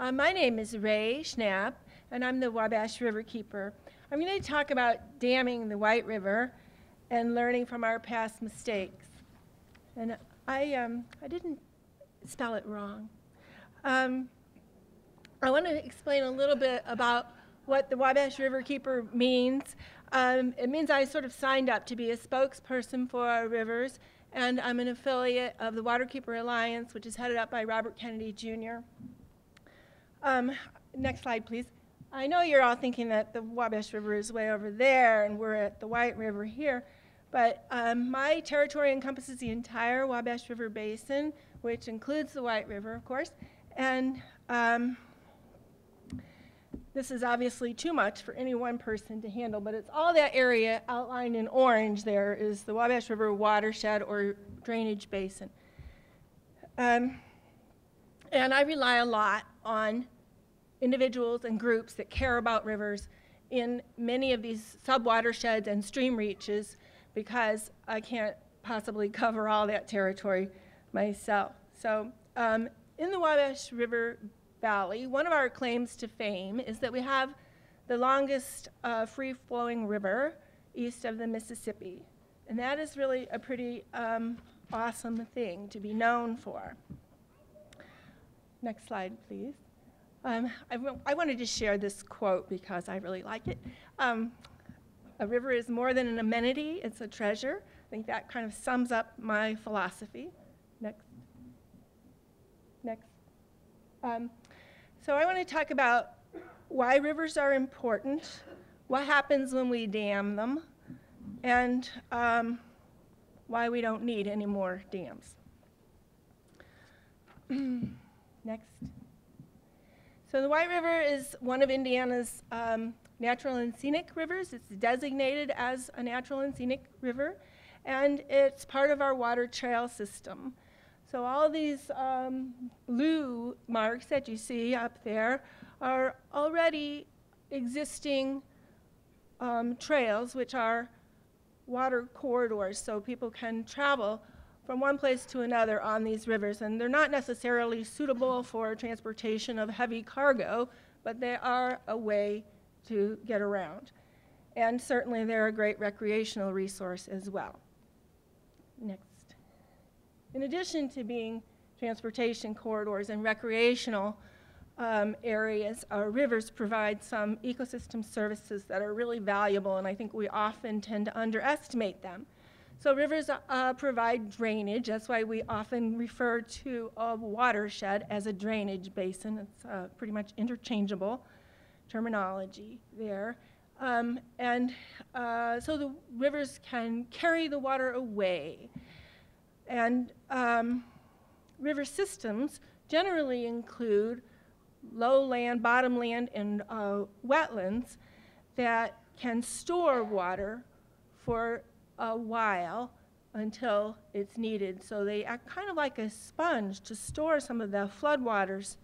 My name is Rae Schnapp, and I'm the Wabash Riverkeeper. I'm going to talk about damming the White River and learning from our past mistakes. And I didn't spell it wrong. I want to explain a little bit about what the Wabash Riverkeeper means. It means I sort of signed up to be a spokesperson for our rivers, and I'm an affiliate of the Waterkeeper Alliance, which is headed up by Robert Kennedy Jr. Next slide, please. I know you're all thinking that the Wabash River is way over there and we're at the White River here, but my territory encompasses the entire Wabash River Basin, which includes the White River, of course, and this is obviously too much for any one person to handle, but it's all that area outlined in orange there is the Wabash River watershed or drainage basin. And I rely a lot on individuals and groups that care about rivers in many of these sub-watersheds and stream reaches because I can't possibly cover all that territory myself. So in the Wabash River Valley, one of our claims to fame is that we have the longest free-flowing river east of the Mississippi. And that is really a pretty awesome thing to be known for. Next slide, please. I wanted to share this quote because I really like it. A river is more than an amenity, it's a treasure. I think that kind of sums up my philosophy. Next. So I want to talk about why rivers are important, what happens when we dam them, and why we don't need any more dams. Next. So the White River is one of Indiana's natural and scenic rivers. It's designated as a natural and scenic river, and it's part of our water trail system. So all these blue marks that you see up there are already existing trails, which are water corridors, so people can travel from one place to another on these rivers, and they're not necessarily suitable for transportation of heavy cargo, but they are a way to get around. And certainly they're a great recreational resource as well. Next. In addition to being transportation corridors and recreational areas, our rivers provide some ecosystem services that are really valuable, and I think we often tend to underestimate them. So rivers provide drainage. That's why we often refer to a watershed as a drainage basin. It's pretty much interchangeable terminology there. So the rivers can carry the water away. And river systems generally include lowland, bottomland, and wetlands that can store water for a while until it's needed. So they act kind of like a sponge to store some of the floodwaters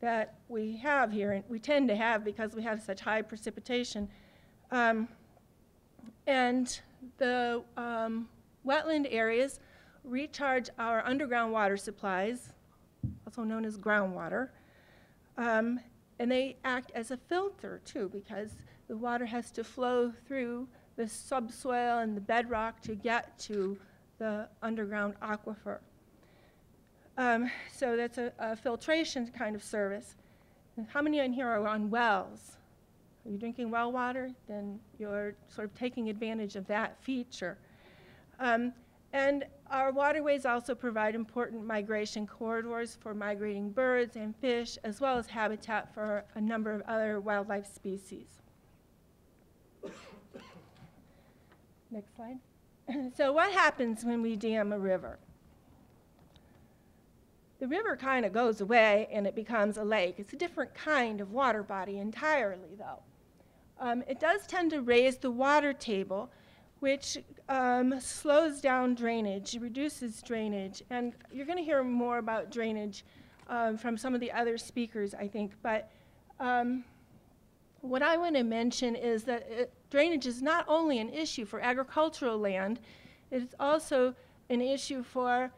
that we have here, and we tend to have because we have such high precipitation. And the wetland areas recharge our underground water supplies, also known as groundwater, and they act as a filter too because the water has to flow through the subsoil and the bedrock to get to the underground aquifer. So that's a filtration kind of service. And how many in here are on wells? Are you drinking well water? Then you're sort of taking advantage of that feature. And our waterways also provide important migration corridors for migrating birds and fish, as well as habitat for a number of other wildlife species. Next slide. So what happens when we dam a river? The river kind of goes away and it becomes a lake. It's a different kind of water body entirely, though. It does tend to raise the water table, which slows down drainage, reduces drainage. And you're going to hear more about drainage from some of the other speakers, I think. But what I want to mention is that drainage is not only an issue for agricultural land, it's also an issue for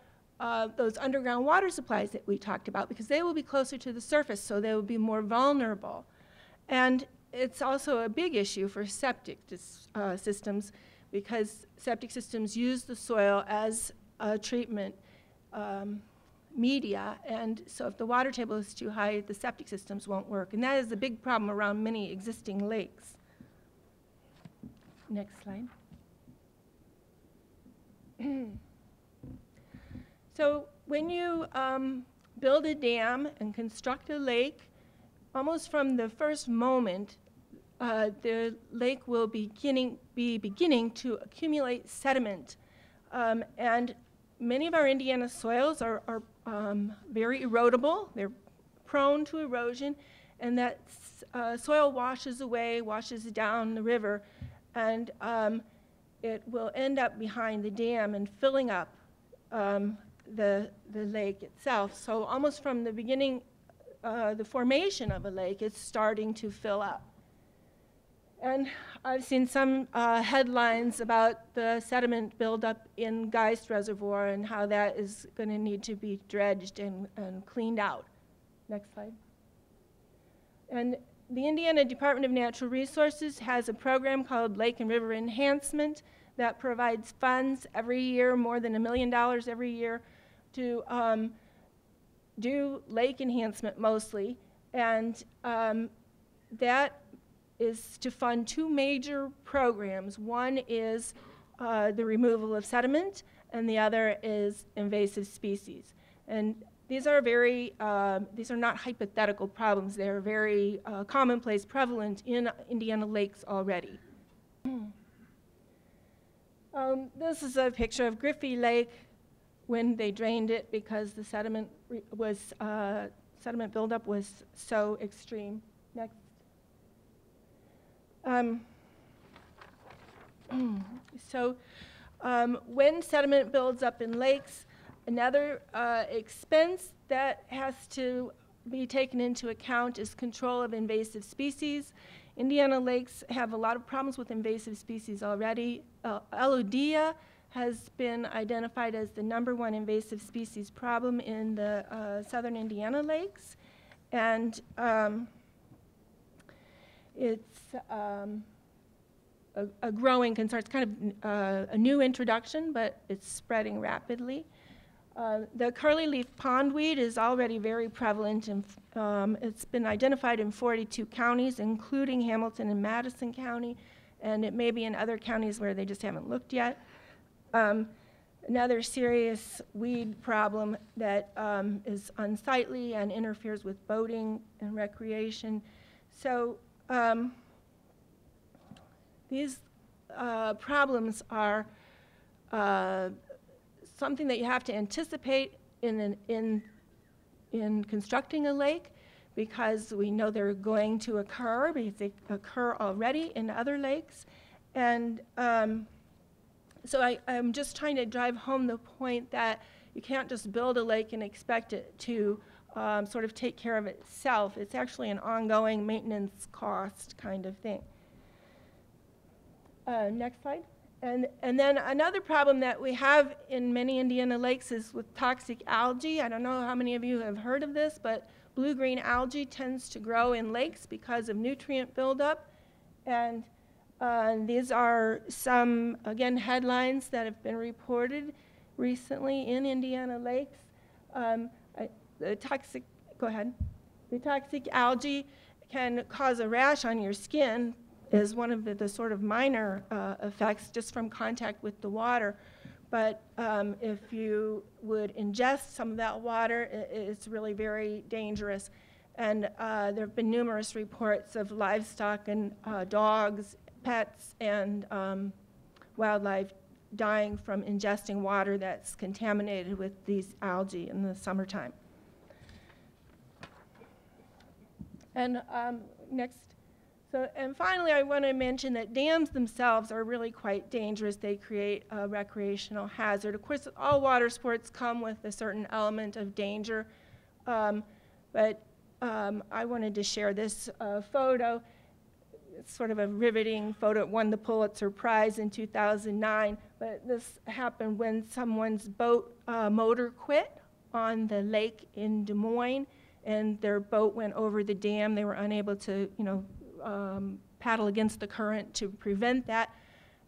those underground water supplies that we talked about, because they will be closer to the surface, so they will be more vulnerable. And it's also a big issue for septic systems, because septic systems use the soil as a treatment media, and so if the water table is too high, the septic systems won't work. And that is a big problem around many existing lakes. Next slide. So when you build a dam and construct a lake, almost from the first moment, the lake will be beginning to accumulate sediment. And many of our Indiana soils are very erodible. They're prone to erosion, and that soil washes down the river, and it will end up behind the dam and filling up the lake itself. So almost from the beginning, the formation of a lake, it's starting to fill up. And I've seen some headlines about the sediment buildup in Geist Reservoir and how that is going to need to be dredged and cleaned out. Next slide. And the Indiana Department of Natural Resources has a program called Lake and River Enhancement that provides funds every year, more than $1 million every year, to do lake enhancement mostly. And that is to fund two major programs. One is the removal of sediment, and the other is invasive species. And these are not hypothetical problems. They are very commonplace, prevalent in Indiana lakes already. This is a picture of Griffey Lake when they drained it because the sediment buildup was so extreme. Next. When sediment builds up in lakes, another expense that has to be taken into account is control of invasive species. Indiana lakes have a lot of problems with invasive species already. Elodea has been identified as the #1 invasive species problem in the southern Indiana lakes, and it's a growing concern. It's kind of a new introduction, but it's spreading rapidly. The curlyleaf pondweed is already very prevalent, and it's been identified in 42 counties, including Hamilton and Madison County, and it may be in other counties where they just haven't looked yet. Another serious weed problem that is unsightly and interferes with boating and recreation. So these problems are something that you have to anticipate in constructing a lake, because we know they're going to occur, because they occur already in other lakes. And so I'm just trying to drive home the point that you can't just build a lake and expect it to sort of take care of itself. It's actually an ongoing maintenance cost kind of thing. Next slide. And then another problem that we have in many Indiana lakes is with toxic algae. I don't know how many of you have heard of this, but blue-green algae tends to grow in lakes because of nutrient buildup. And these are some, again, headlines that have been reported recently in Indiana lakes. The toxic algae can cause a rash on your skin, is one of the sort of minor effects just from contact with the water. But if you would ingest some of that water, it's really very dangerous. And there have been numerous reports of livestock and dogs, pets, and wildlife dying from ingesting water that's contaminated with these algae in the summertime. And next. So, and finally, I want to mention that dams themselves are really quite dangerous. They create a recreational hazard. Of course, all water sports come with a certain element of danger, but I wanted to share this photo. It's sort of a riveting photo. It won the Pulitzer Prize in 2009, but this happened when someone's boat motor quit on the lake in Des Moines, and their boat went over the dam. They were unable to, paddle against the current to prevent that,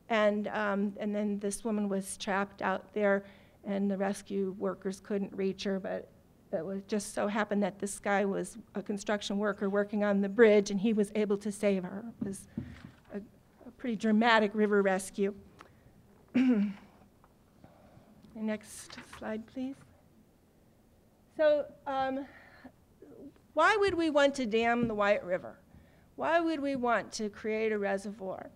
and then this woman was trapped out there, and the rescue workers couldn't reach her, but it was just so happened that this guy was a construction worker working on the bridge, and he was able to save her. It was a pretty dramatic river rescue. Next slide, please. So why would we want to dam the White River? Why would we want to create a reservoir?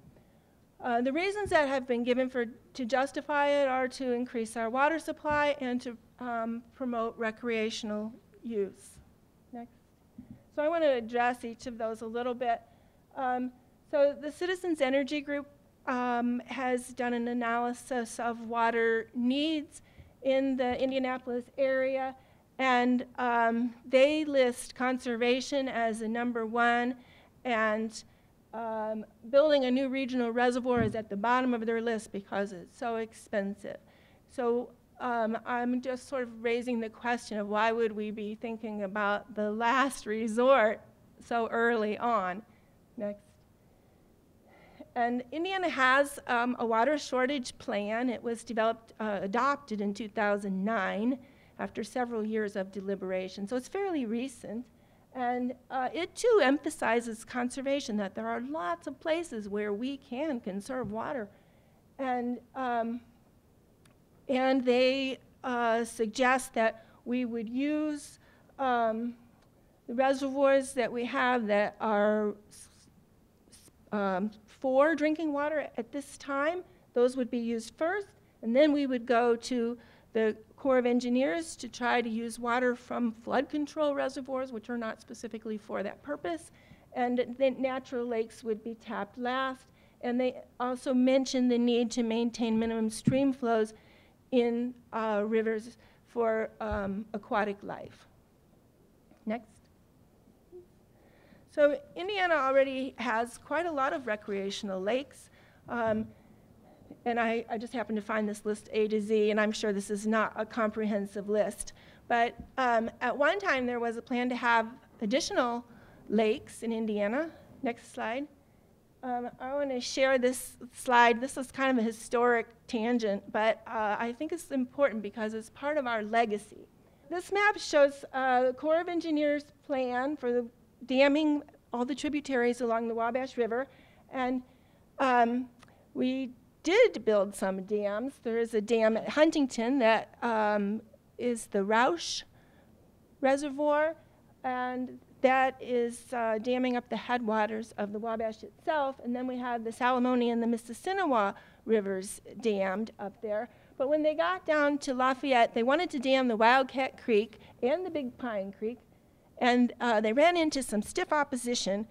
The reasons that have been given to justify it are to increase our water supply and to promote recreational use. Next. So I want to address each of those a little bit. So the Citizens Energy Group has done an analysis of water needs in the Indianapolis area, and they list conservation as a number 1, and building a new regional reservoir is at the bottom of their list because it's so expensive. So I'm just sort of raising the question of why would we be thinking about the last resort so early on. Next. And Indiana has a water shortage plan. It was developed, adopted in 2009 after several years of deliberation. So it's fairly recent. And it too emphasizes conservation, that there are lots of places where we can conserve water. And they suggest that we would use the reservoirs that we have that are for drinking water at this time. Those would be used first, and then we would go to the Corps of Engineers to try to use water from flood control reservoirs, which are not specifically for that purpose, and then natural lakes would be tapped last. And they also mentioned the need to maintain minimum stream flows in rivers for aquatic life. Next. So Indiana already has quite a lot of recreational lakes. And I just happened to find this list A to Z, and I'm sure this is not a comprehensive list. But at one time, there was a plan to have additional lakes in Indiana. Next slide. I want to share this slide. This is kind of a historic tangent, but I think it's important because it's part of our legacy. This map shows the Corps of Engineers plan for the damming all the tributaries along the Wabash River. And we did build some dams. There is a dam at Huntington that is the Roush Reservoir, and that is damming up the headwaters of the Wabash itself. And then we had the Salamonie and the Mississinewa rivers dammed up there. But when they got down to Lafayette, they wanted to dam the Wildcat Creek and the Big Pine Creek, and they ran into some stiff opposition.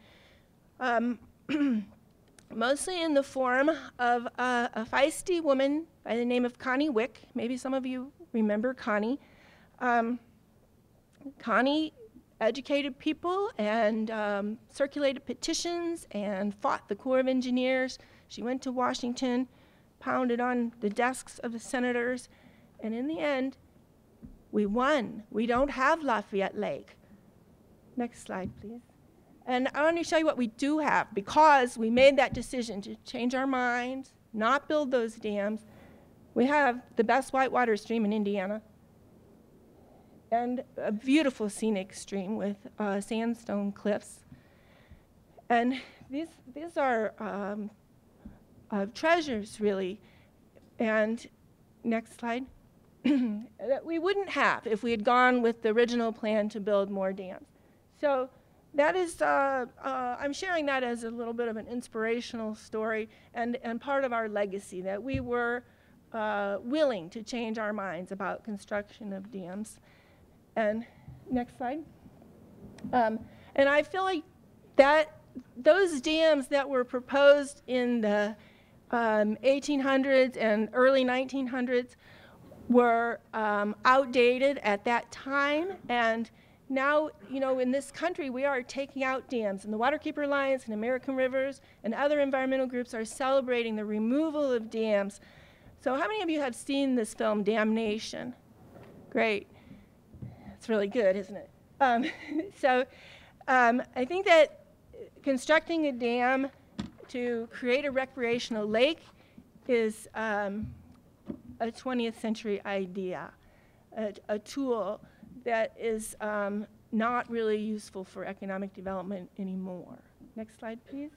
Mostly in the form of a feisty woman by the name of Connie Wick. Maybe some of you remember Connie. Connie educated people and circulated petitions and fought the Corps of Engineers. She went to Washington, pounded on the desks of the senators, and in the end, we won. We don't have Lafayette Lake. Next slide, please. And I want to show you what we do have, because we made that decision to change our minds, not build those dams. We have the best whitewater stream in Indiana and a beautiful scenic stream with sandstone cliffs. And these are treasures, really. And next slide. That we wouldn't have if we had gone with the original plan to build more dams. So that is, I'm sharing that as a little bit of an inspirational story and part of our legacy, that we were willing to change our minds about construction of dams. And next slide. And I feel like that those dams that were proposed in the 1800s and early 1900s were outdated at that time, and now, you know, in this country, we are taking out dams, and the Waterkeeper Alliance and American Rivers and other environmental groups are celebrating the removal of dams. So how many of you have seen this film, Damnation? Great. It's really good, isn't it? I think that constructing a dam to create a recreational lake is a 20th century idea, a tool that is not really useful for economic development anymore. Next slide, please.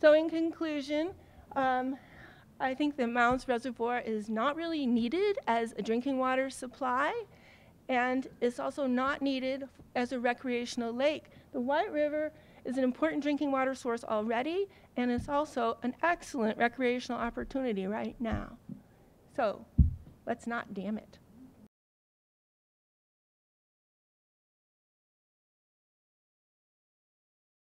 So in conclusion, I think the Mounds Reservoir is not really needed as a drinking water supply, and it's also not needed as a recreational lake. The White River is an important drinking water source already, and it's also an excellent recreational opportunity right now. So let's not dam it.